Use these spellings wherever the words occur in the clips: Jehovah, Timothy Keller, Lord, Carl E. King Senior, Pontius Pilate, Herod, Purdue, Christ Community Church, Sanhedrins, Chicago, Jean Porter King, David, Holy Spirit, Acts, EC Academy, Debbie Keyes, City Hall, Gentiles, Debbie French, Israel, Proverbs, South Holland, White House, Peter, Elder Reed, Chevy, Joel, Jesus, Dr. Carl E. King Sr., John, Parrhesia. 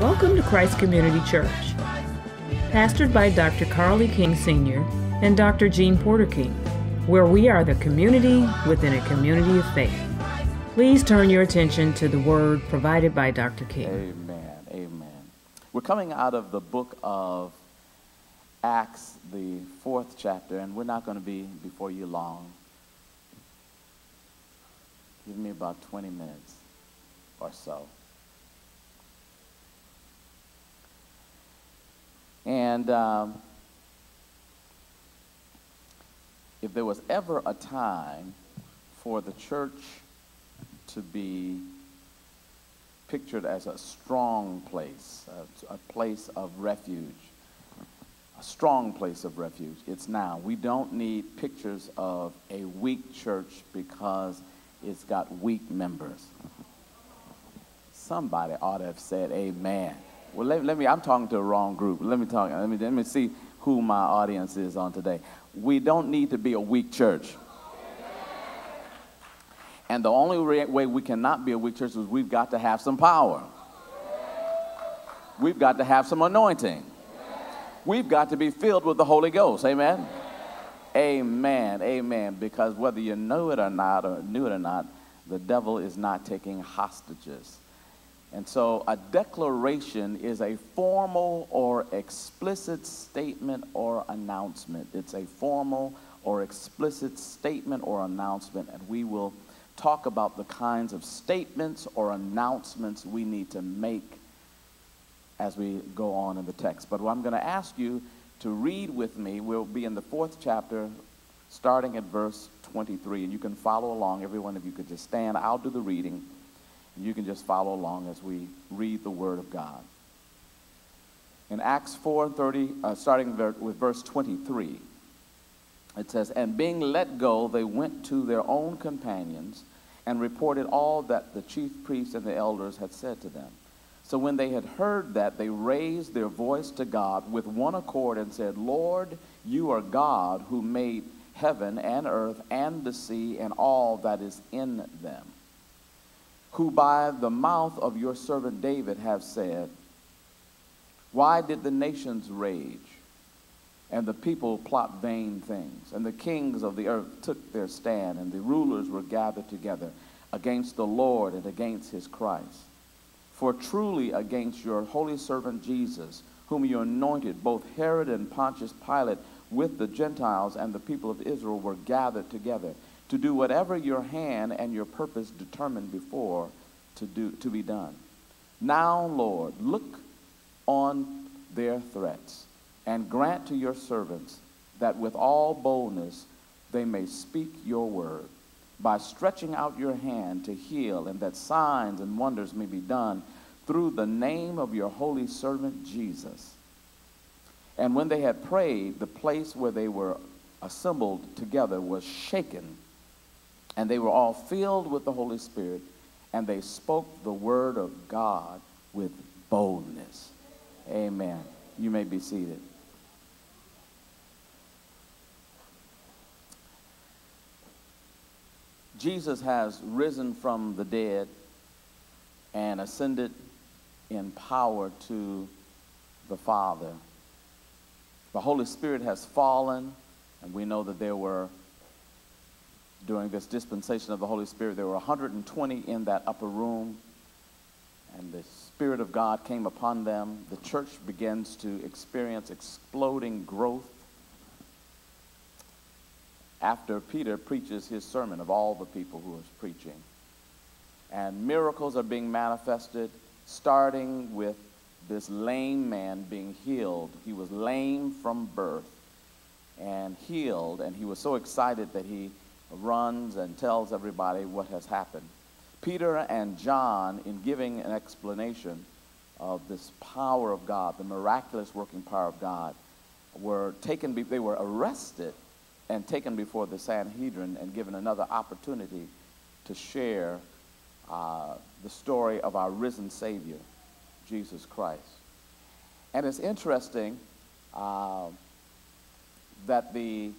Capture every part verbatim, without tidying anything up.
Welcome to Christ Community Church, pastored by Doctor Carl E. King Senior and Doctor Jean Porter King, where we are the community within a community of faith. Please turn your attention to the word provided by Doctor King. Amen, amen. We're coming out of the book of Acts, the fourth chapter, and we're not going to be before you long. Give me about twenty minutes or so. And um, if there was ever a time for the church to be pictured as a strong place, a, a place of refuge, a strong place of refuge, it's now. We don't need pictures of a weak church because it's got weak members. Somebody ought to have said amen. Well, let, let me, I'm talking to the wrong group. Let me talk, let me, let me see who my audience is on today. We don't need to be a weak church. And the only re- way we cannot be a weak church is we've got to have some power. We've got to have some anointing. We've got to be filled with the Holy Ghost, amen? Amen, amen, because whether you know it or not, or knew it or not, the devil is not taking hostages. And so a declaration is a formal or explicit statement or announcement. It's a formal or explicit statement or announcement, and we will talk about the kinds of statements or announcements we need to make as we go on in the text. But what I'm going to ask you to read with me, we'll be in the fourth chapter, starting at verse twenty-three, and you can follow along. Every one of you could just stand. I'll do the reading. You can just follow along as we read the Word of God. In Acts four thirty, uh, starting with verse twenty-three, it says, "And being let go, they went to their own companions and reported all that the chief priests and the elders had said to them. So when they had heard that, they raised their voice to God with one accord and said, 'Lord, you are God who made heaven and earth and the sea and all that is in them, who by the mouth of your servant David have said, why did the nations rage, and the people plot vain things? And the kings of the earth took their stand, and the rulers were gathered together against the Lord and against his Christ. For truly against your holy servant Jesus, whom you anointed, both Herod and Pontius Pilate with the Gentiles and the people of Israel were gathered together, to do whatever your hand and your purpose determined before to do to be done. Now, Lord, look on their threats and grant to your servants that with all boldness they may speak your word by stretching out your hand to heal, and that signs and wonders may be done through the name of your holy servant Jesus.' And when they had prayed, the place where they were assembled together was shaken, and they were all filled with the Holy Spirit, and they spoke the word of God with boldness." Amen. You may be seated. Jesus has risen from the dead and ascended in power to the Father. The Holy Spirit has fallen, and we know that there were, during this dispensation of the Holy Spirit, there were one hundred twenty in that upper room, and the Spirit of God came upon them. The church begins to experience exploding growth after Peter preaches his sermon of all the people who is preaching. And miracles are being manifested, starting with this lame man being healed. He was lame from birth and healed, and he was so excited that he runs and tells everybody what has happened. Peter and John, in giving an explanation of this power of God, the miraculous working power of God, were taken, they were arrested and taken before the Sanhedrin and given another opportunity to share uh, the story of our risen Savior, Jesus Christ. And it's interesting uh, that the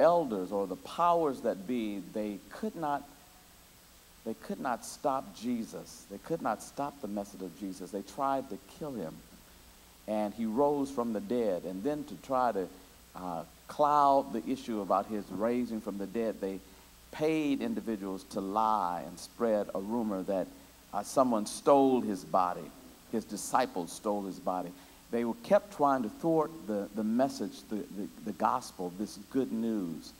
elders, or the powers that be, they could not They could not stop Jesus. They could not stop the message of Jesus. They tried to kill him, and he rose from the dead. And then to try to uh, cloud the issue about his raising from the dead, they paid individuals to lie and spread a rumor that uh, someone stole his body. His disciples stole his body. They were kept trying to thwart the, the message, the, the, the gospel, this good news.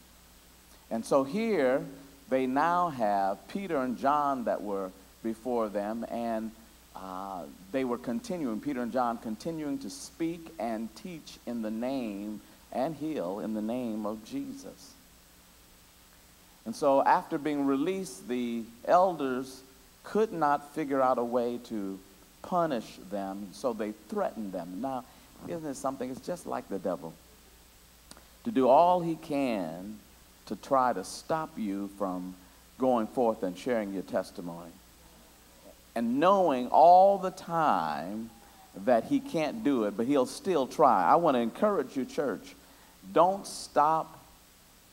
And so here, they now have Peter and John that were before them, and uh, they were continuing, Peter and John continuing to speak and teach in the name and heal in the name of Jesus. And so after being released, the elders could not figure out a way to punish them, so they threatened them. Now, isn't it something? It's just like the devil. To do all he can to try to stop you from going forth and sharing your testimony. And knowing all the time that he can't do it, but he'll still try. I want to encourage you, church, don't stop,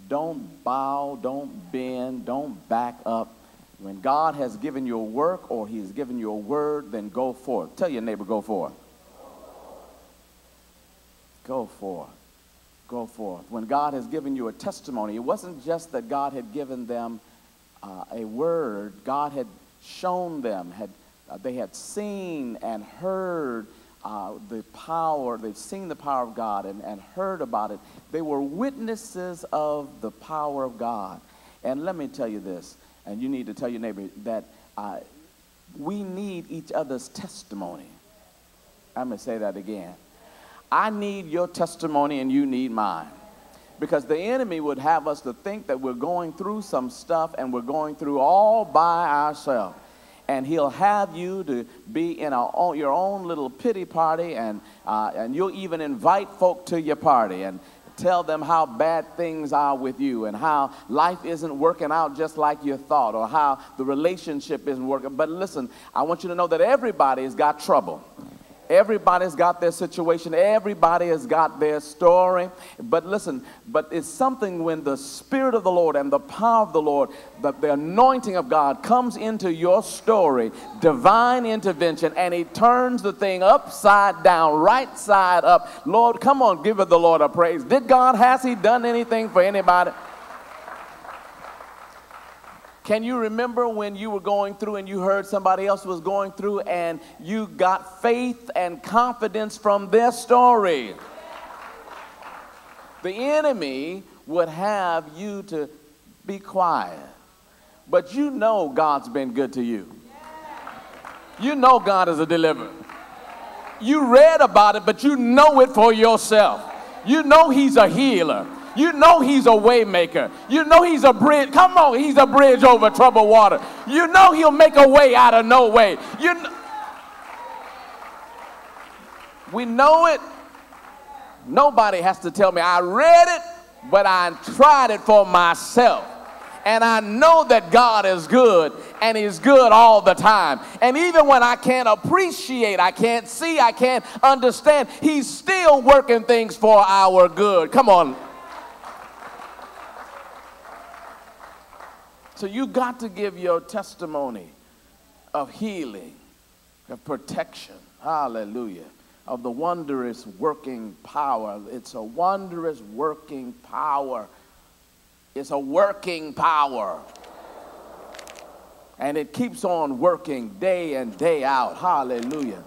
don't bow, don't bend, don't back up. When God has given you a work or he's given you a word, then go forth. Tell your neighbor, go forth. Go forth. Go forth. When God has given you a testimony, it wasn't just that God had given them uh, a word. God had shown them, had uh, they had seen and heard uh, the power. They've seen the power of God and, and heard about it. They were witnesses of the power of God. And let me tell you this, and you need to tell your neighbor that uh, we need each other's testimony. I'm going to say that again. I need your testimony and you need mine, because the enemy would have us to think that we're going through some stuff and we're going through all by ourselves, and he'll have you to be in a, all, your own little pity party, and, uh, and you'll even invite folk to your party and tell them how bad things are with you and how life isn't working out just like you thought, or how the relationship isn't working. But listen, I want you to know that everybody's got trouble. Everybody's got their situation. Everybody has got their story. But listen, but it's something when the Spirit of the Lord and the power of the Lord, the, the anointing of God comes into your story, divine intervention, and he turns the thing upside down, right side up. Lord, come on, give the Lord a praise. Did God, has he done anything for anybody? Can you remember when you were going through and you heard somebody else was going through and you got faith and confidence from their story? The enemy would have you to be quiet, but you know God's been good to you. You know God is a deliverer. You read about it, but you know it for yourself. You know he's a healer. You know he's a way maker. You know he's a bridge. Come on, he's a bridge over troubled water. You know he'll make a way out of no way. You know, we know it. Nobody has to tell me. I read it, but I tried it for myself. And I know that God is good, and he's good all the time. And even when I can't appreciate, I can't see, I can't understand, he's still working things for our good. Come on. So you got to give your testimony of healing, of protection, hallelujah, of the wondrous working power. It's a wondrous working power. It's a working power. And it keeps on working day in, day out, hallelujah.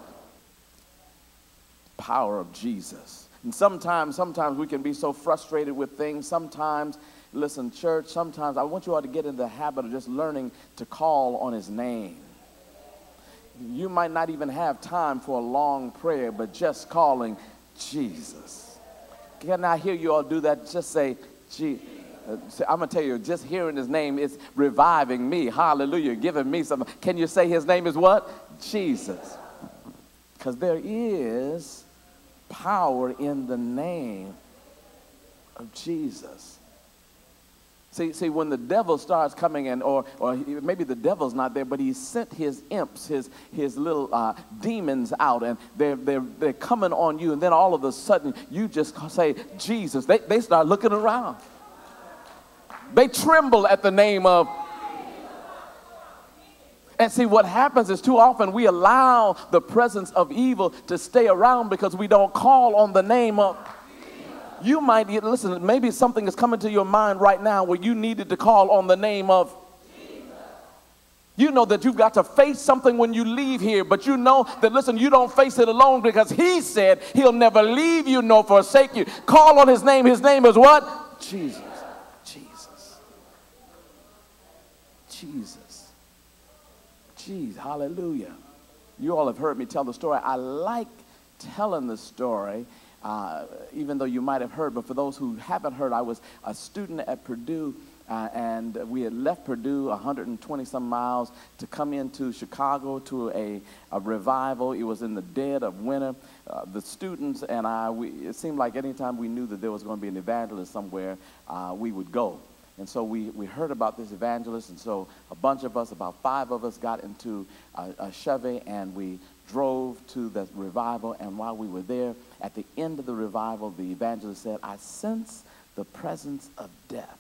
Power of Jesus. And sometimes, sometimes we can be so frustrated with things, sometimes. Listen, church, sometimes I want you all to get in the habit of just learning to call on his name. You might not even have time for a long prayer, but just calling Jesus. Can I hear you all do that? Just say, Jesus. I'm going to tell you, just hearing his name is reviving me. Hallelujah, giving me something. Can you say his name is what? Jesus. Because there is power in the name of Jesus. See, see, when the devil starts coming in, or, or maybe the devil's not there, but he sent his imps, his, his little uh, demons out, and they're, they're, they're coming on you, and then all of a sudden, you just say, Jesus. They, they start looking around. They tremble at the name of. And see, what happens is too often we allow the presence of evil to stay around because we don't call on the name of Jesus. You might, listen, maybe something is coming to your mind right now where you needed to call on the name of Jesus. You know that you've got to face something when you leave here, but you know that, listen, you don't face it alone because he said he'll never leave you nor forsake you. Call on his name. His name is what? Jesus. Jesus. Jesus. Jeez, hallelujah. You all have heard me tell the story. I like telling the story, uh, even though you might have heard, but for those who haven't heard, I was a student at Purdue, uh, and we had left Purdue one hundred twenty some miles to come into Chicago to a, a revival. It was in the dead of winter. Uh, the students and I, we, it seemed like anytime we knew that there was going to be an evangelist somewhere, uh, we would go. And so we, we heard about this evangelist, and so a bunch of us, about five of us, got into a, a Chevy, and we drove to the revival. And while we were there, at the end of the revival, the evangelist said, "I sense the presence of death."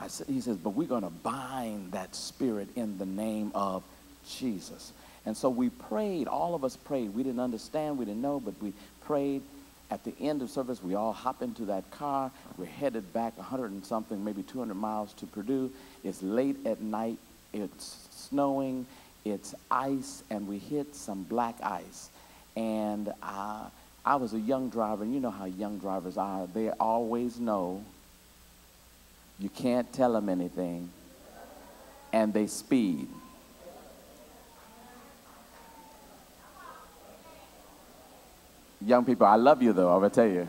I said, he says, "But we're going to bind that spirit in the name of Jesus." And so we prayed. All of us prayed. We didn't understand. We didn't know, but we prayed. At the end of service, we all hop into that car. We're headed back one hundred and something, maybe two hundred miles to Purdue. It's late at night. It's snowing. It's ice. And we hit some black ice. And I, I was a young driver. And you know how young drivers are. They always know. You can't tell them anything. And they speed. Young people, I love you though, I'm going to tell you.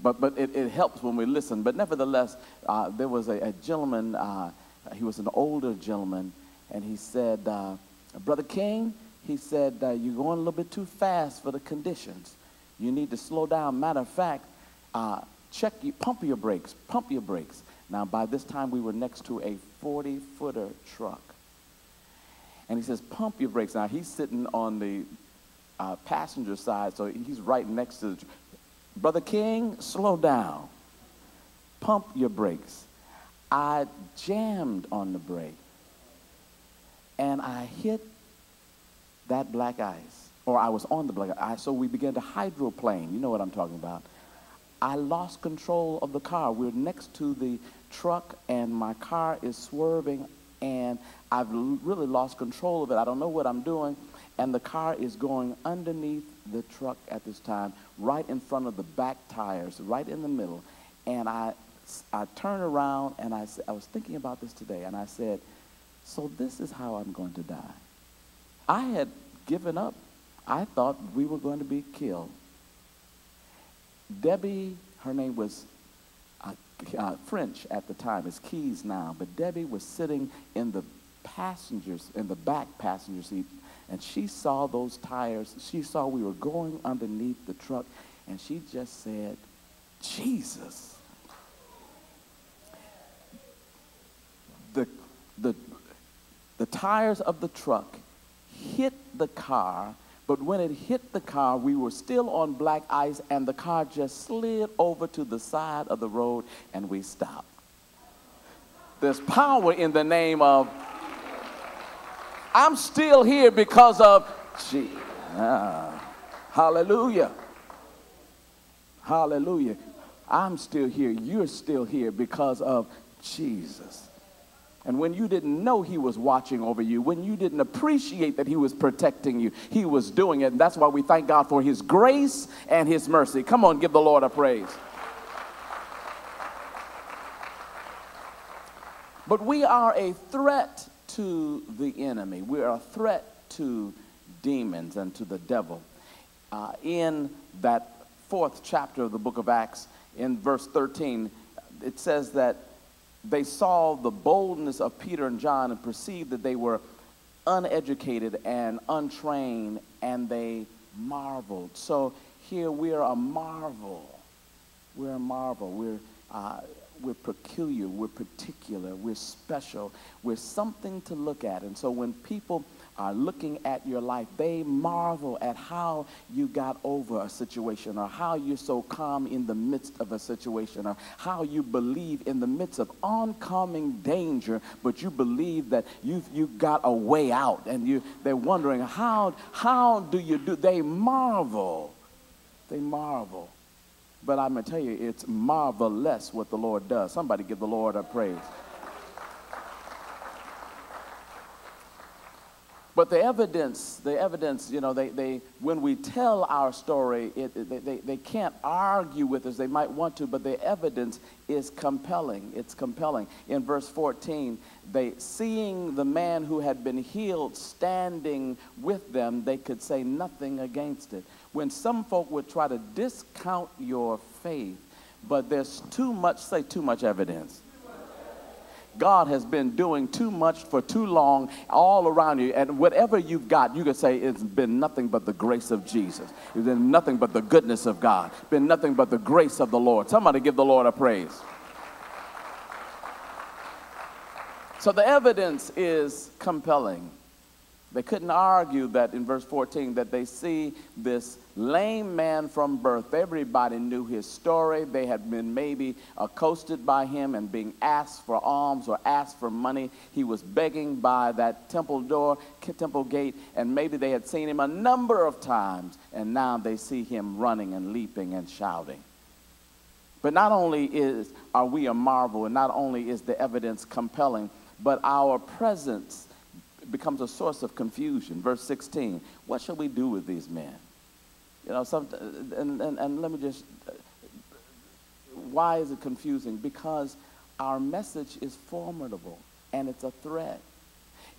But, but it, it helps when we listen. But nevertheless, uh, there was a, a gentleman, uh, he was an older gentleman, and he said, uh, "Brother King," he said, uh, "you're going a little bit too fast for the conditions. You need to slow down. Matter of fact, uh, check, you, pump your brakes, pump your brakes." Now, by this time, we were next to a forty-footer truck. And he says, "Pump your brakes." Now, he's sitting on the Uh, passenger side, so he's right next to the, "Brother King, slow down. Pump your brakes." I jammed on the brake, and I hit that black ice, or I was on the black ice, so we began to hydroplane. You know what I'm talking about. I lost control of the car. We're next to the truck, and my car is swerving, and I've really lost control of it. I don't know what I'm doing. And the car is going underneath the truck at this time, right in front of the back tires, right in the middle. And I, I turn around, and I, I was thinking about this today, and I said, "So this is how I'm going to die." I had given up. I thought we were going to be killed. Debbie, her name was uh, uh, French at the time. It's Keyes now. But Debbie was sitting in the passengers, in the back passenger seat, and she saw those tires. She saw we were going underneath the truck. And she just said, "Jesus." The, the, the tires of the truck hit the car. But when it hit the car, we were still on black ice. And the car just slid over to the side of the road. And we stopped. There's power in the name of Jesus. I'm still here because of Jesus. Ah, hallelujah. Hallelujah. I'm still here. You're still here because of Jesus. And when you didn't know he was watching over you, when you didn't appreciate that he was protecting you, he was doing it. And that's why we thank God for his grace and his mercy. Come on, give the Lord a praise. But we are a threat to the enemy. We are a threat to demons and to the devil. Uh, in that fourth chapter of the book of Acts, in verse thirteen, it says that they saw the boldness of Peter and John and perceived that they were uneducated and untrained, and they marveled. So here we are a marvel. We're a marvel. We're uh, We're peculiar, we're particular, we're special, we're something to look at. And so when people are looking at your life, they marvel at how you got over a situation, or how you're so calm in the midst of a situation, or how you believe in the midst of oncoming danger, but you believe that you've, you've got a way out, and you, they're wondering, how, how do you do? They marvel. They marvel. But I'm going to tell you, it's marvelous what the Lord does. Somebody give the Lord a praise. But the evidence, the evidence, you know, they, they when we tell our story, it, they, they, they can't argue with us. They might want to, but the evidence is compelling. It's compelling. In verse fourteen, they, seeing the man who had been healed standing with them, they could say nothing against it. When some folk would try to discount your faith, but there's too much, say too much evidence. God has been doing too much for too long all around you. And whatever you've got, you can say it's been nothing but the grace of Jesus. It's been nothing but the goodness of God. It's been nothing but the grace of the Lord. Somebody give the Lord a praise. So the evidence is compelling. They couldn't argue that in verse fourteen that they see this lame man from birth. Everybody knew his story. They had been maybe accosted by him and being asked for alms or asked for money. He was begging by that temple door, temple gate, and maybe they had seen him a number of times, and now they see him running and leaping and shouting. But not only is, are we a marvel, and not only is the evidence compelling, but our presence becomes a source of confusion. Verse sixteen, what shall we do with these men? You know, some, and, and, and let me just, why is it confusing? Because our message is formidable, and it's a threat.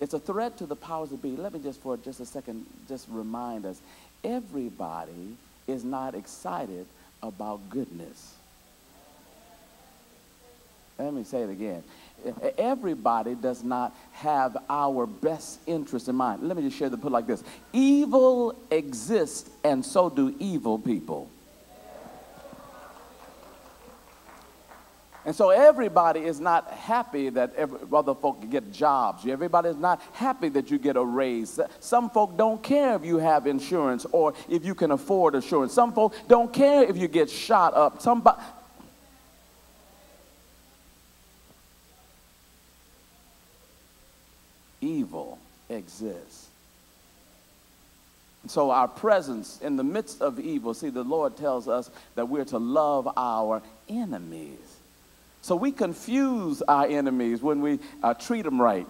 It's a threat to the powers that be. Let me just for just a second just remind us, everybody is not excited about goodness. Let me say it again. Everybody does not have our best interest in mind. Let me just share the put like this. Evil exists, and so do evil people. And so everybody is not happy that every, other folk get jobs. Everybody is not happy that you get a raise. Some folk don't care if you have insurance or if you can afford insurance. Some folk don't care if you get shot up. Somebody... Evil exists. And so our presence in the midst of evil, see, the Lord tells us that we're to love our enemies. So we confuse our enemies when we uh, treat them right.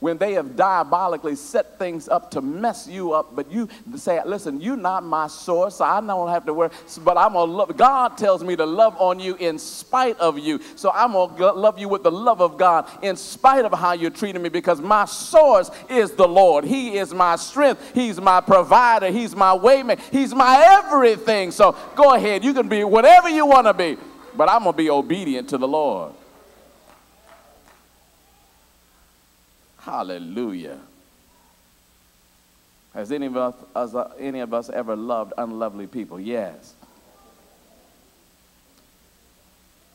When they have diabolically set things up to mess you up, but you say, listen, you're not my source, so I don't have to worry, but I'm going to love. God tells me to love on you in spite of you, so I'm going to love you with the love of God in spite of how you're treating me, because my source is the Lord. He is my strength. He's my provider. He's my waymaker. He's my everything. So go ahead. You can be whatever you want to be, but I'm going to be obedient to the Lord. Hallelujah. Has any of us, us, uh, any of us ever loved unlovely people? Yes.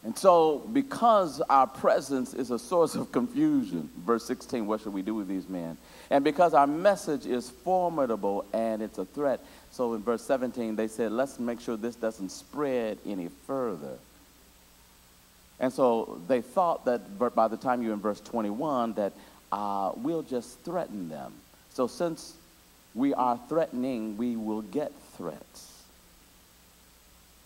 And so because our presence is a source of confusion, verse sixteen, what should we do with these men? And because our message is formidable and it's a threat, so in verse seventeen they said, let's make sure this doesn't spread any further. And so they thought that by the time you're in verse twenty-one that Uh, we'll just threaten them. So since we are threatening, we will get threats.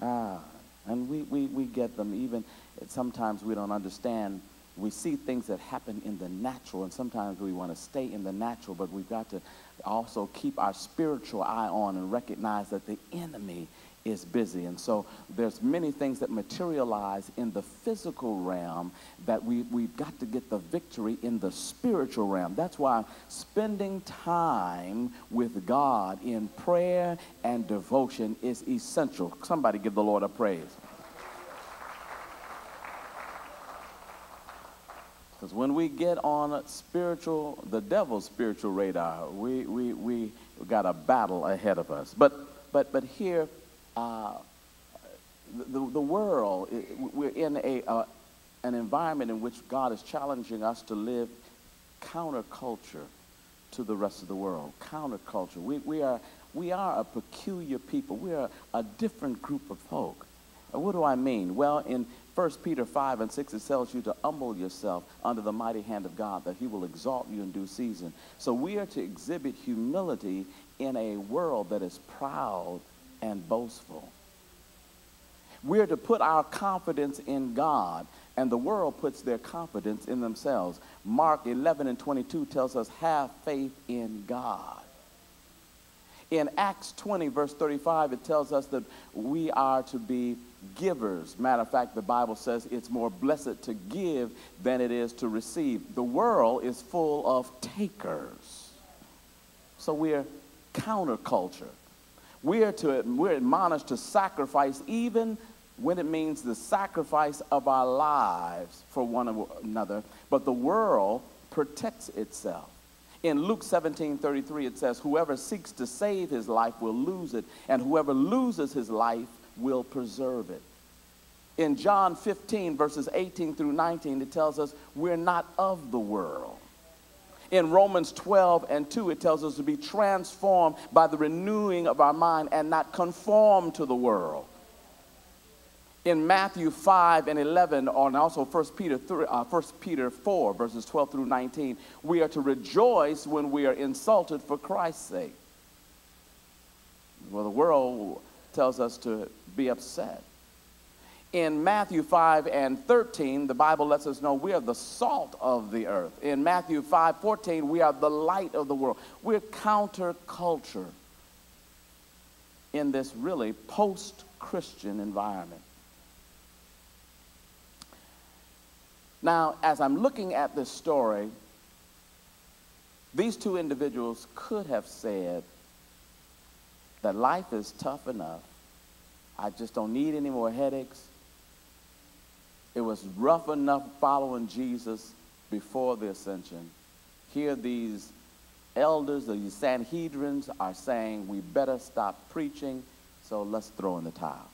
Ah, and we, we, we get them even, sometimes we don't understand. We see things that happen in the natural, and sometimes we want to stay in the natural, but we've got to also keep our spiritual eye on and recognize that the enemy is busy. And so there's many things that materialize in the physical realm that we, we've got to get the victory in the spiritual realm. That's why spending time with God in prayer and devotion is essential. Somebody give the Lord a praise. Because when we get on a spiritual, the devil's spiritual radar, we, we, we got a battle ahead of us. But, but, but here, Uh, the, the world, we're in a, uh, an environment in which God is challenging us to live counterculture to the rest of the world, counterculture. We, we, are, we are a peculiar people. We are a different group of folk. What do I mean? Well, in First Peter five and six, it tells you to humble yourself under the mighty hand of God, that he will exalt you in due season. So we are to exhibit humility in a world that is proud and boastful. We are to put our confidence in God, and the world puts their confidence in themselves. Mark eleven and twenty-two tells us, have faith in God. In Acts twenty, verse thirty-five, it tells us that we are to be givers. Matter of fact, the Bible says it's more blessed to give than it is to receive. The world is full of takers. So we're counterculture. We're, to, we're admonished to sacrifice, even when it means the sacrifice of our lives for one another. But the world protects itself. In Luke seventeen thirty-three, it says, whoever seeks to save his life will lose it, and whoever loses his life will preserve it. In John fifteen, verses eighteen through nineteen, it tells us we're not of the world. In Romans twelve and two, it tells us to be transformed by the renewing of our mind and not conform to the world. In Matthew five and eleven, and also First Peter four, verses twelve through nineteen, we are to rejoice when we are insulted for Christ's sake. Well, the world tells us to be upset. In Matthew five and thirteen, the Bible lets us know we are the salt of the earth. In Matthew five fourteen, we are the light of the world. We're counterculture in this really post-Christian environment. Now, as I'm looking at this story, these two individuals could have said that life is tough enough. I just don't need any more headaches. It was rough enough following Jesus before the ascension. Here these elders, these Sanhedrins, are saying we better stop preaching, so let's throw in the towel.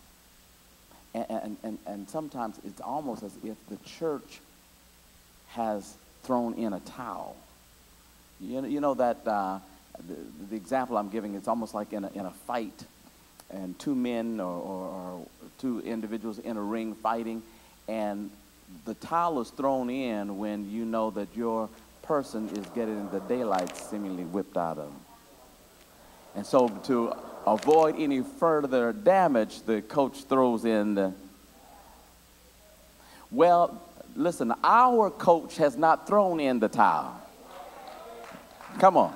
And, and, and, and sometimes it's almost as if the church has thrown in a towel. You know, you know that uh, the, the example I'm giving, it's almost like in a, in a fight, and two men or, or, or two individuals in a ring fighting, and the towel is thrown in when you know that your person is getting the daylight seemingly whipped out of them. And so to avoid any further damage, the coach throws in the... Well, listen, our coach has not thrown in the towel. Come on.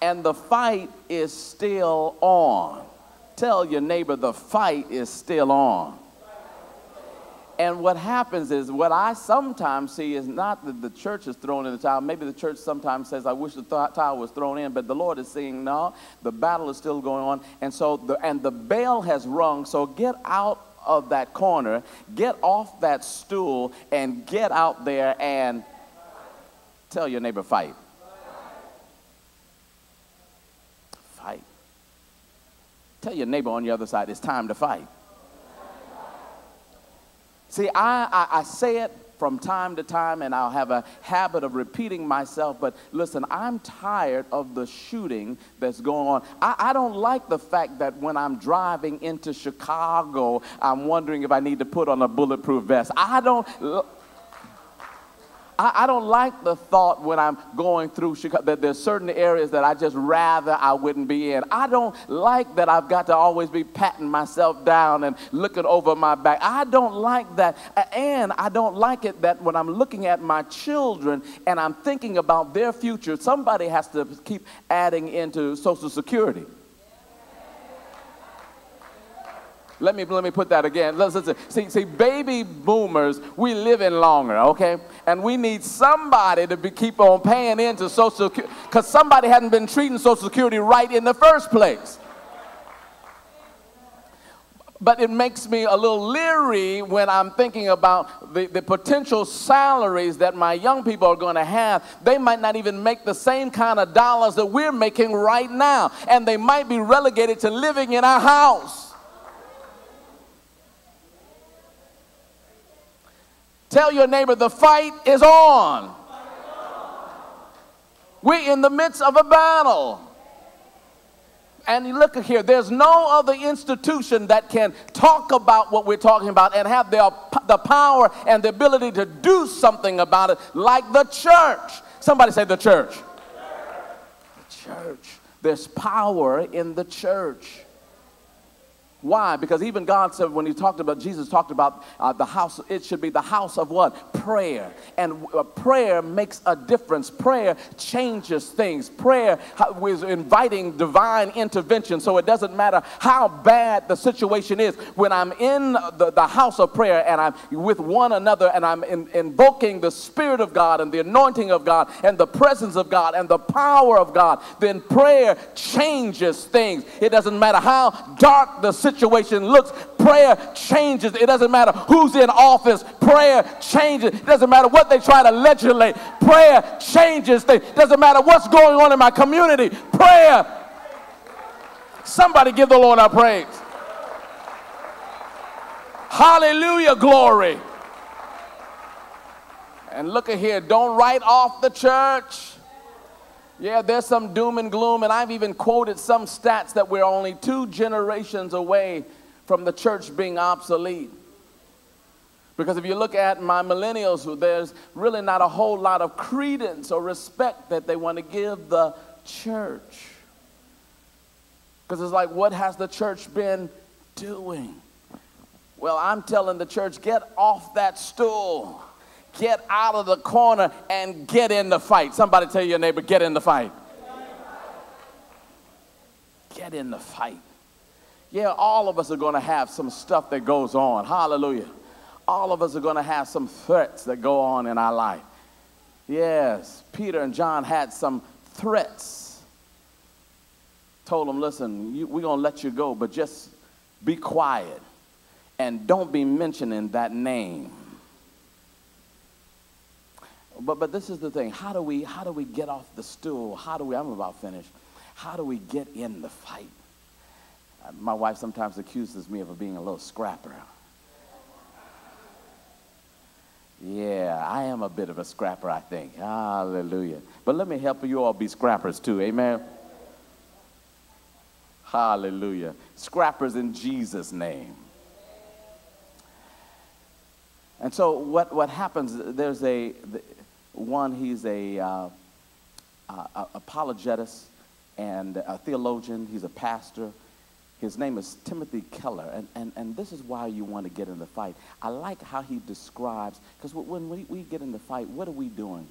And the fight is still on. Tell your neighbor the fight is still on. And what happens is, what I sometimes see is not that the church is thrown in the towel. Maybe the church sometimes says, I wish the th towel was thrown in, but the Lord is saying, no, the battle is still going on. And so, the, and the bell has rung, so get out of that corner, get off that stool, and get out there and tell your neighbor, fight. Fight. Tell your neighbor on the other side, it's time to fight. See, I, I, I say it from time to time, and I'll have a habit of repeating myself, but listen, I'm tired of the shooting that's going on. I, I don't like the fact that when I'm driving into Chicago, I'm wondering if I need to put on a bulletproof vest. I don't... I, I don't like the thought when I'm going through Chicago that there's certain areas that I just rather I wouldn't be in. I don't like that I've got to always be patting myself down and looking over my back. I don't like that. And I don't like it that when I'm looking at my children and I'm thinking about their future, somebody has to keep adding into Social Security. Let me, let me put that again. Listen, see, see, baby boomers, we live in longer, okay? And we need somebody to be, keep on paying into Social Security, because somebody hadn't been treating Social Security right in the first place. But it makes me a little leery when I'm thinking about the, the potential salaries that my young people are going to have. They might not even make the same kind of dollars that we're making right now. And they might be relegated to living in our house. Tell your neighbor the fight is on. We're in the midst of a battle. And look here, there's no other institution that can talk about what we're talking about and have the, the power and the ability to do something about it like the church. Somebody say the church. The church. There's power in the church. Why? Because even God said when he talked about, Jesus talked about uh, the house, it should be the house of what? Prayer. And uh, prayer makes a difference. Prayer changes things. Prayer is inviting divine intervention. So it doesn't matter how bad the situation is. When I'm in the, the house of prayer and I'm with one another and I'm in, invoking the Spirit of God and the anointing of God and the presence of God and the power of God, then prayer changes things. It doesn't matter how dark the situation situation looks, prayer changes. It doesn't matter who's in office, prayer changes. It doesn't matter what they try to legislate, prayer changes things. It doesn't matter what's going on in my community, prayer. Somebody give the Lord our praise. Hallelujah, glory. And look at here, don't write off the church. Yeah, there's some doom and gloom, and I've even quoted some stats that we're only two generations away from the church being obsolete. Because if you look at my millennials, there's really not a whole lot of credence or respect that they want to give the church. Because it's like, what has the church been doing? Well, I'm telling the church, get off that stool. Get out of the corner and get in the fight. Somebody tell your neighbor, get in the fight. Get in the fight. Yeah, all of us are going to have some stuff that goes on. Hallelujah. All of us are going to have some threats that go on in our life. Yes, Peter and John had some threats. Told them, listen, you, we're going to let you go, but just be quiet and don't be mentioning that name. But, but this is the thing, how do we, how do we get off the stool? How do we, I'm about finished, how do we get in the fight? My wife sometimes accuses me of being a little scrapper. Yeah, I am a bit of a scrapper, I think. Hallelujah. But let me help you all be scrappers too, amen? Hallelujah. Scrappers in Jesus' name. And so what, what happens, there's a... The, One, he's a uh, uh, apologetist and a theologian. He's a pastor. His name is Timothy Keller, and, and, and this is why you want to get in the fight. I like how he describes, because when we, we get in the fight, what are we doing?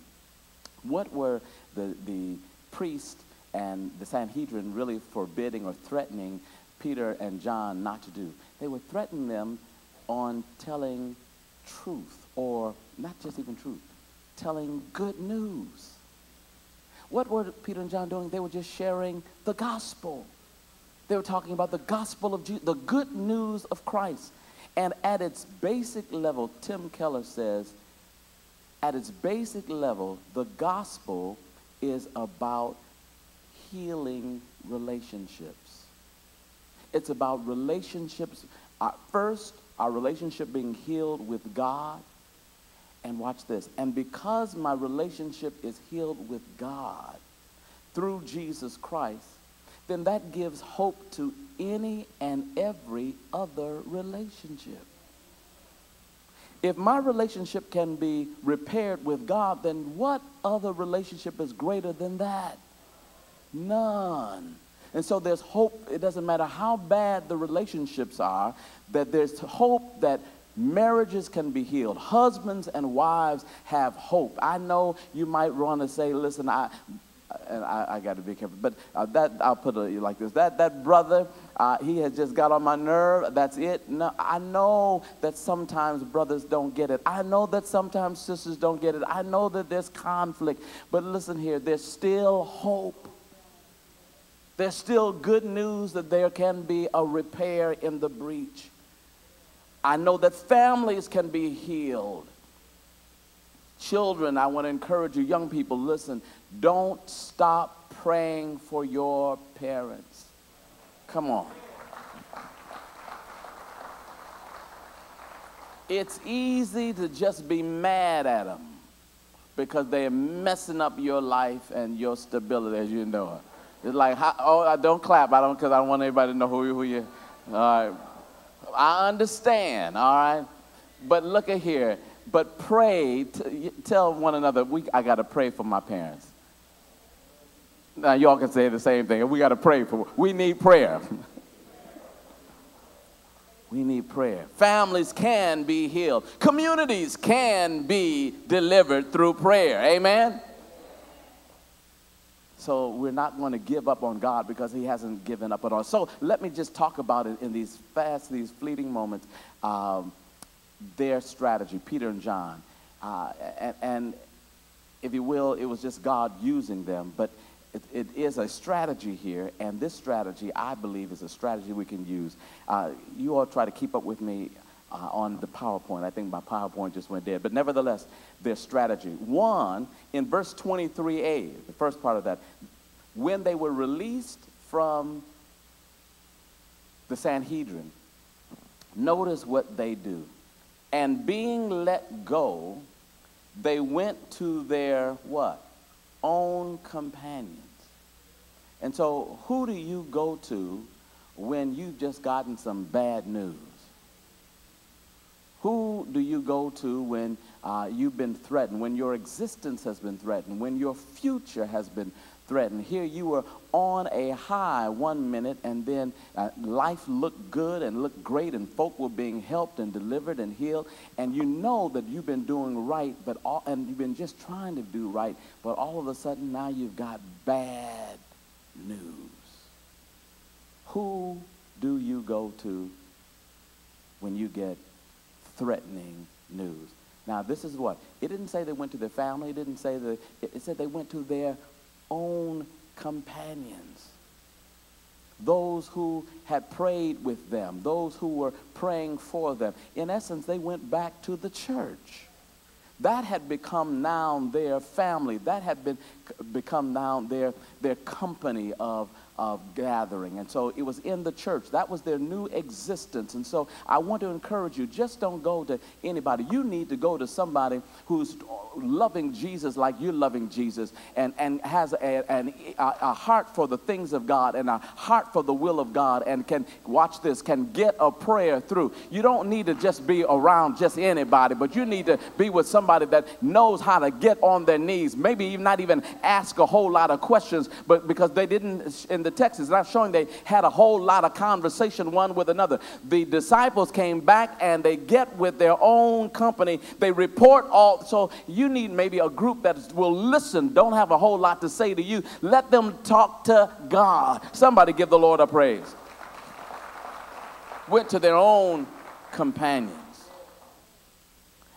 What were the, the priest and the Sanhedrin really forbidding or threatening Peter and John not to do? They were threatening them on telling truth, or not just even truth, telling good news. What were Peter and John doing? They were just sharing the gospel. They were talking about the gospel of Jesus, the good news of Christ. And at its basic level, Tim Keller says, at its basic level, the gospel is about healing relationships. It's about relationships. First, our relationship being healed with God. And watch this. And because my relationship is healed with God through Jesus Christ, then that gives hope to any and every other relationship. If my relationship can be repaired with God, then what other relationship is greater than that? None. And so there's hope. It doesn't matter how bad the relationships are, that there's hope that marriages can be healed. Husbands and wives have hope. I know you might want to say, listen, I and I, I got to be careful, but uh, that I'll put it like this. That, that brother, uh, he has just got on my nerve. That's it. No, I know that sometimes brothers don't get it. I know that sometimes sisters don't get it. I know that there's conflict. But listen here, there's still hope. There's still good news that there can be a repair in the breach. I know that families can be healed. Children, I want to encourage you, young people, listen, don't stop praying for your parents. Come on. It's easy to just be mad at them. because they're messing up your life and your stability as you know it. It's like, how, oh, I don't clap, I don't, because I don't want anybody to know who, who you are. All right. I understand, all right? But look at here. But pray, t tell one another, we, I got to pray for my parents. Now, y'all can say the same thing. We got to pray for, we need prayer. We need prayer. Families can be healed. Communities can be delivered through prayer. Amen? So we're not going to give up on God because he hasn't given up on us. So let me just talk about it in these fast, these fleeting moments, um, their strategy, Peter and John. Uh, and, and if you will, it was just God using them. But it, it is a strategy here, and this strategy, I believe, is a strategy we can use. Uh, you all try to keep up with me uh, on the PowerPoint. I think my PowerPoint just went dead. But nevertheless, their strategy. One, in verse twenty-three A, the first part of that, when they were released from the Sanhedrin, notice what they do. And being let go, they went to their what? Own companions. And so who do you go to when you've just gotten some bad news? Who do you go to when uh, you've been threatened, when your existence has been threatened, when your future has been threatened? Here you were on a high one minute, and then uh, life looked good and looked great, and folk were being helped and delivered and healed, and you know that you've been doing right, but all, and you've been just trying to do right, but all of a sudden now you've got bad news. Who do you go to when you get threatening news? Now this is what, it didn't say they went to their family, it didn't say that, it said they went to their own companions, those who had prayed with them, those who were praying for them. In essence, they went back to the church. That had become now their family. That had been, become now their, their company of, of gathering. And so it was in the church. That was their new existence. And so I want to encourage you, just don't go to anybody. You need to go to somebody who's loving Jesus like you're loving Jesus, and, and has a, an, a heart for the things of God and a heart for the will of God, and can, watch this, can get a prayer through. You don't need to just be around just anybody, but you need to be with somebody that knows how to get on their knees, maybe even not even ask a whole lot of questions, but because they didn't, in the text it's not showing they had a whole lot of conversation one with another. The disciples came back and they get with their own company. They report all, so you You need maybe a group that will listen, don't have a whole lot to say to you. Let them talk to God. Somebody give the Lord a praise. Went to their own companions.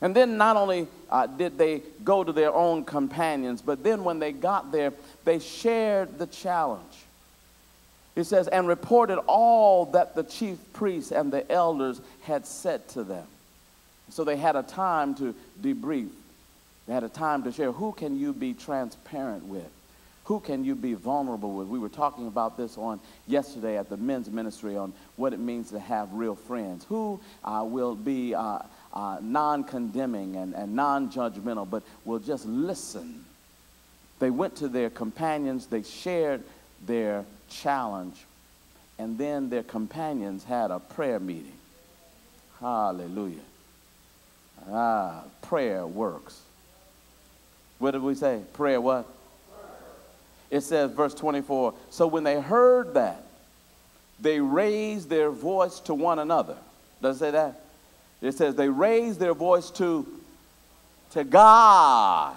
And then not only uh, did they go to their own companions, but then when they got there, they shared the challenge. It says, and reported all that the chief priests and the elders had said to them. So they had a time to debrief. They had a time to share. Who can you be transparent with? Who can you be vulnerable with? We were talking about this on yesterday at the men's ministry on what it means to have real friends. Who uh, will be uh, uh, non-condemning and, and non-judgmental, but will just listen. They went to their companions. They shared their challenge. And then their companions had a prayer meeting. Hallelujah. Ah, prayer works. What did we say? Prayer what? It says, verse twenty-four, so when they heard that, they raised their voice to one another. Does it say that? It says they raised their voice to, to God.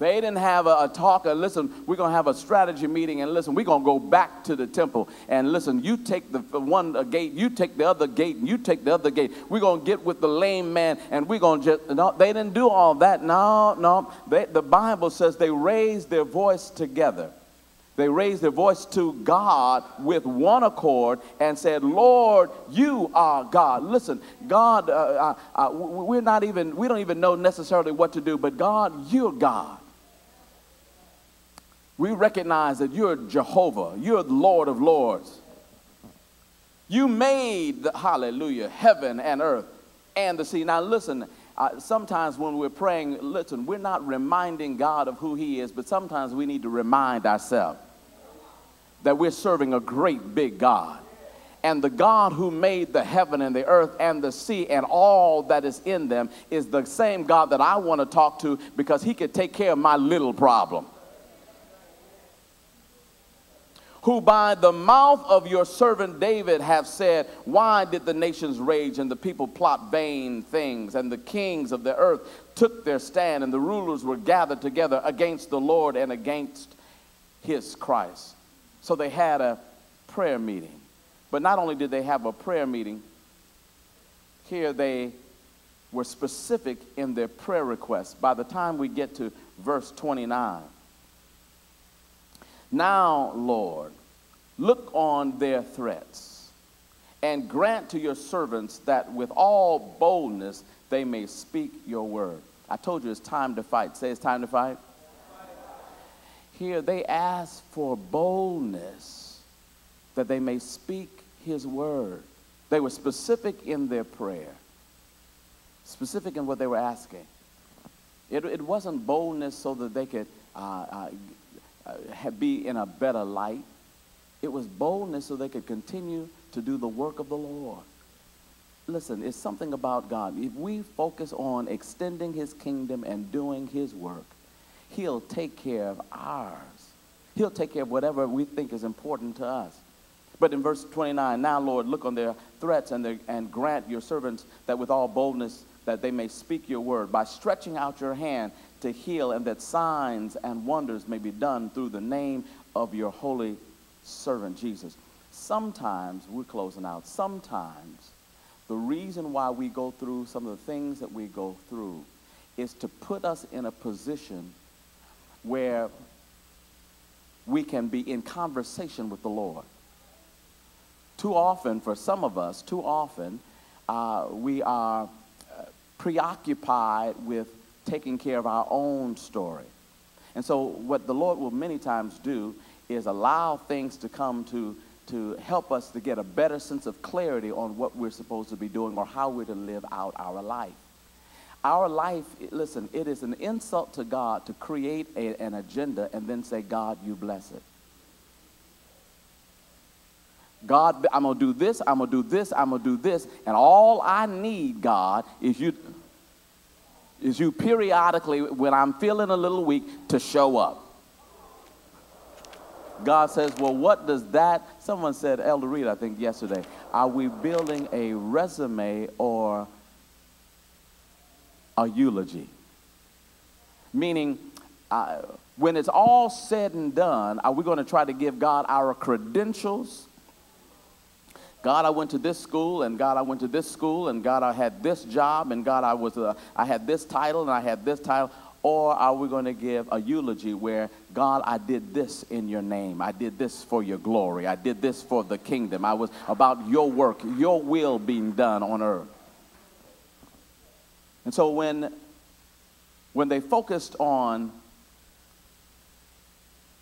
They didn't have a, a talk or listen, we're going to have a strategy meeting and listen, we're going to go back to the temple and listen, you take the one gate, you take the other gate, and you take the other gate. We're going to get with the lame man and we're going to just, no, they didn't do all that. No, no, they, the Bible says they raised their voice together. They raised their voice to God with one accord and said, Lord, you are God. Listen, God, uh, uh, uh, we're not even, we don't even know necessarily what to do, but God, you're God. We recognize that you're Jehovah. You're the Lord of Lords. You made, the, hallelujah, heaven and earth and the sea. Now listen, Uh, sometimes when we're praying, listen, we're not reminding God of who he is, but sometimes we need to remind ourselves that we're serving a great big God. And the God who made the heaven and the earth and the sea and all that is in them is the same God that I want to talk to, because he could take care of my little problem. Who by the mouth of your servant David have said, why did the nations rage and the people plot vain things? And the kings of the earth took their stand, and the rulers were gathered together against the Lord and against his Christ. So they had a prayer meeting. But not only did they have a prayer meeting, here they were specific in their prayer requests. By the time we get to verse twenty-nine, now, Lord, look on their threats and grant to your servants that with all boldness they may speak your word. I told you it's time to fight. Say it's time to fight. Here they ask for boldness that they may speak his word. They were specific in their prayer, specific in what they were asking. It, it wasn't boldness so that they could Uh, uh, be in a better light. It was boldness so they could continue to do the work of the Lord. Listen, it's something about God. If we focus on extending his kingdom and doing his work, he'll take care of ours. He'll take care of whatever we think is important to us. But in verse twenty-nine, now, Lord, look on their threats and, their, and grant your servants that with all boldness that they may speak your word by stretching out your hand to heal, and that signs and wonders may be done through the name of your holy servant Jesus. Sometimes, we're closing out, sometimes the reason why we go through some of the things that we go through is to put us in a position where we can be in conversation with the Lord. Too often, for some of us, too often, uh, we are preoccupied with taking care of our own story. And so what the Lord will many times do is allow things to come to, to help us to get a better sense of clarity on what we're supposed to be doing or how we're to live out our life. Our life, listen, it is an insult to God to create a, an agenda and then say, God, you bless it. God, I'm going to do this, I'm going to do this, I'm going to do this, and all I need, God, is you... is you periodically, when I'm feeling a little weak, to show up. God says, well, what does that, someone said, Elder Reed, I think yesterday, are we building a resume or a eulogy? Meaning, uh, when it's all said and done, are we going to try to give God our credentials? God, I went to this school, and God, I went to this school, and God, I had this job, and God, I was a, I had this title, and I had this title. Or are we going to give a eulogy where, God, I did this in your name. I did this for your glory. I did this for the kingdom. I was about your work, your will being done on earth. And so when, when they focused on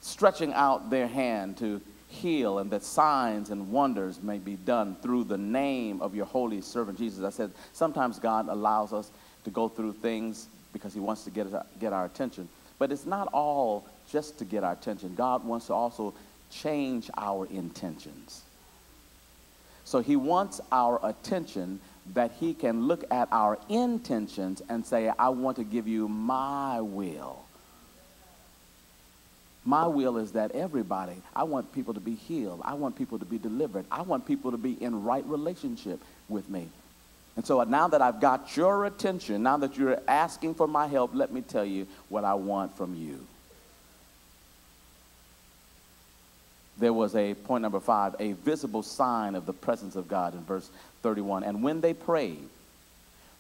stretching out their hand to heal, and that signs and wonders may be done through the name of your holy servant Jesus. I said, sometimes God allows us to go through things because he wants to get, us, get our attention. But it's not all just to get our attention. God wants to also change our intentions. So he wants our attention that he can look at our intentions and say, I want to give you my will. My will is that everybody, I want people to be healed. I want people to be delivered. I want people to be in right relationship with me. And so now that I've got your attention, now that you're asking for my help, let me tell you what I want from you. There was a, point number five, a visible sign of the presence of God in verse thirty-one. And when they prayed,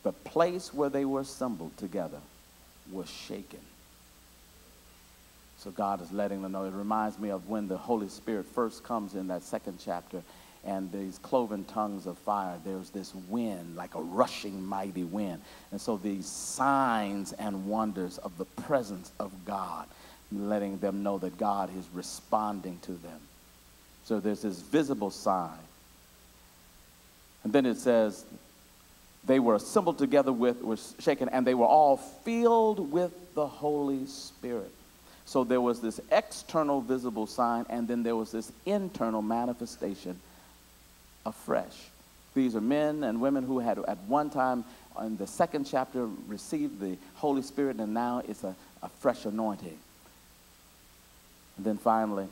the place where they were assembled together was shaken. So God is letting them know. It reminds me of when the Holy Spirit first comes in that second chapter, and these cloven tongues of fire, there's this wind, like a rushing mighty wind. And so these signs and wonders of the presence of God, letting them know that God is responding to them. So there's this visible sign. And then it says, they were assembled together with, were shaken, and they were all filled with the Holy Spirit. So there was this external visible sign, and then there was this internal manifestation afresh. These are men and women who had at one time in the second chapter received the Holy Spirit, and now it's a, a fresh anointing. And then finally,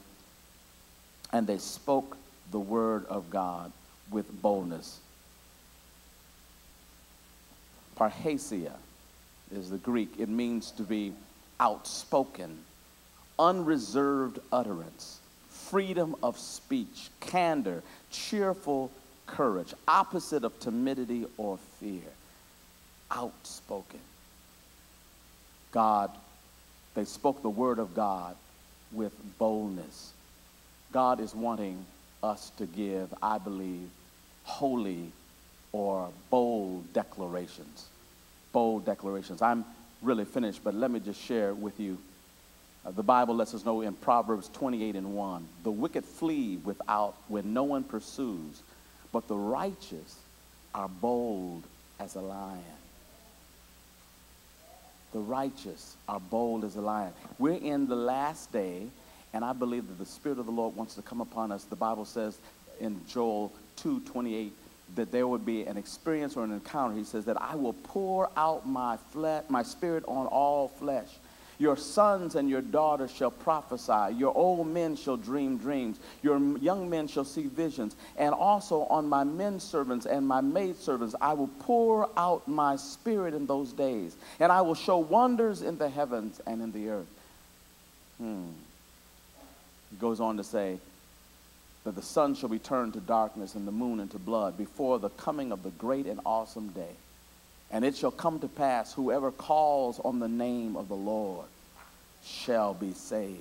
and they spoke the word of God with boldness. Parrhesia is the Greek. It means to be outspoken, unreserved utterance, freedom of speech, candor, cheerful courage, opposite of timidity or fear. Outspoken. God, they spoke the word of God with boldness. God is wanting us to give, I believe, holy or bold declarations. Bold declarations. I'm really finished, but let me just share with you. Uh, the Bible lets us know in Proverbs twenty-eight and one, the wicked flee without when no one pursues, but the righteous are bold as a lion. The righteous are bold as a lion. We're in the last day, and I believe that the Spirit of the Lord wants to come upon us. The Bible says in Joel two twenty-eight that there would be an experience or an encounter. He says that I will pour out my flesh, my spirit on all flesh. Your sons and your daughters shall prophesy. Your old men shall dream dreams. Your young men shall see visions. And also on my men servants and my maid servants, I will pour out my spirit in those days. And I will show wonders in the heavens and in the earth. Hmm. He goes on to say that the sun shall be turned to darkness and the moon into blood before the coming of the great and awesome day. And it shall come to pass, whoever calls on the name of the Lord shall be saved.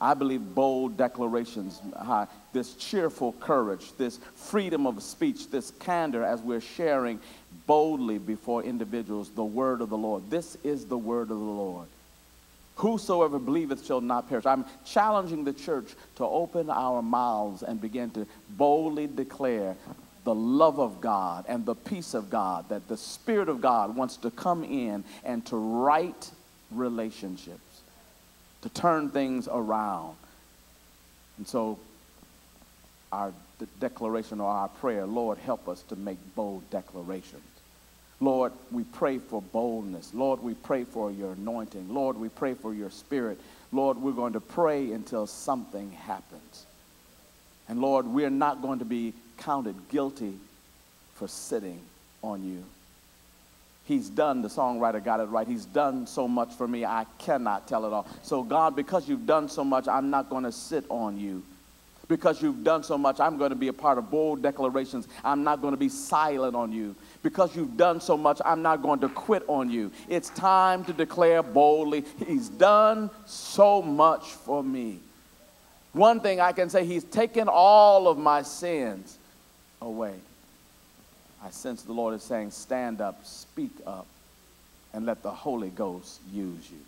I believe bold declarations, uh, this cheerful courage, this freedom of speech, this candor as we're sharing boldly before individuals the word of the Lord. This is the word of the Lord. Whosoever believeth shall not perish. I'm challenging the church to open our mouths and begin to boldly declare the love of God and the peace of God, that the Spirit of God wants to come in and to right relationships, to turn things around. And so our de- declaration or our prayer, Lord, help us to make bold declarations. Lord, we pray for boldness. Lord, we pray for your anointing. Lord, we pray for your spirit. Lord, we're going to pray until something happens. And Lord, we're not going to be counted guilty for sitting on you. He's done, the songwriter got it right, he's done so much for me, I cannot tell it all. So God, because you've done so much, I'm not going to sit on you. Because you've done so much, I'm going to be a part of bold declarations. I'm not going to be silent on you. Because you've done so much, I'm not going to quit on you. It's time to declare boldly, he's done so much for me. One thing I can say, he's taken all of my sins away. I sense the Lord is saying, stand up, speak up, and let the Holy Ghost use you.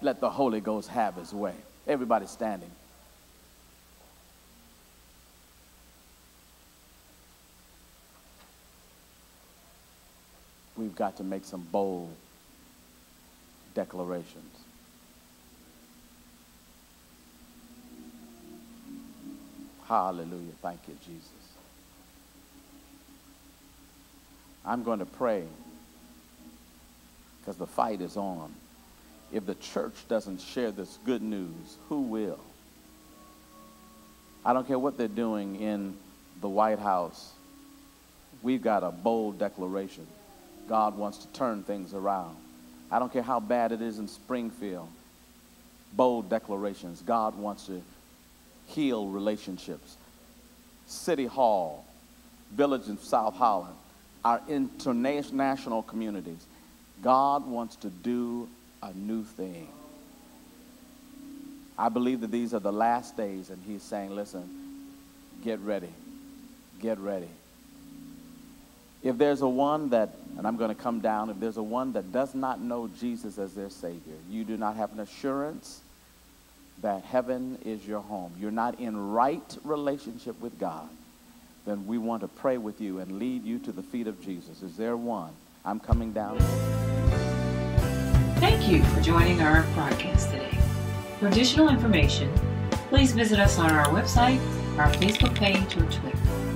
Let the Holy Ghost have his way. Everybody standing. We've got to make some bold declarations. Hallelujah. Thank you, Jesus. I'm going to pray because the fight is on. If the church doesn't share this good news, who will? I don't care what they're doing in the White House. We've got a bold declaration. God wants to turn things around. I don't care how bad it is in Springfield. Bold declarations. God wants to heal relationships. City Hall, village in South Holland, our international communities. God wants to do a new thing. I believe that these are the last days, and he's saying, listen, get ready, get ready. If there's a one that, and I'm going to come down, if there's a one that does not know Jesus as their Savior, you do not have an assurance that heaven is your home. You're not in right relationship with God. then we want to pray with you and lead you to the feet of Jesus. Is there one? I'm coming down. Thank you for joining our broadcast today. For additional information, please visit us on our website, our Facebook page, or Twitter.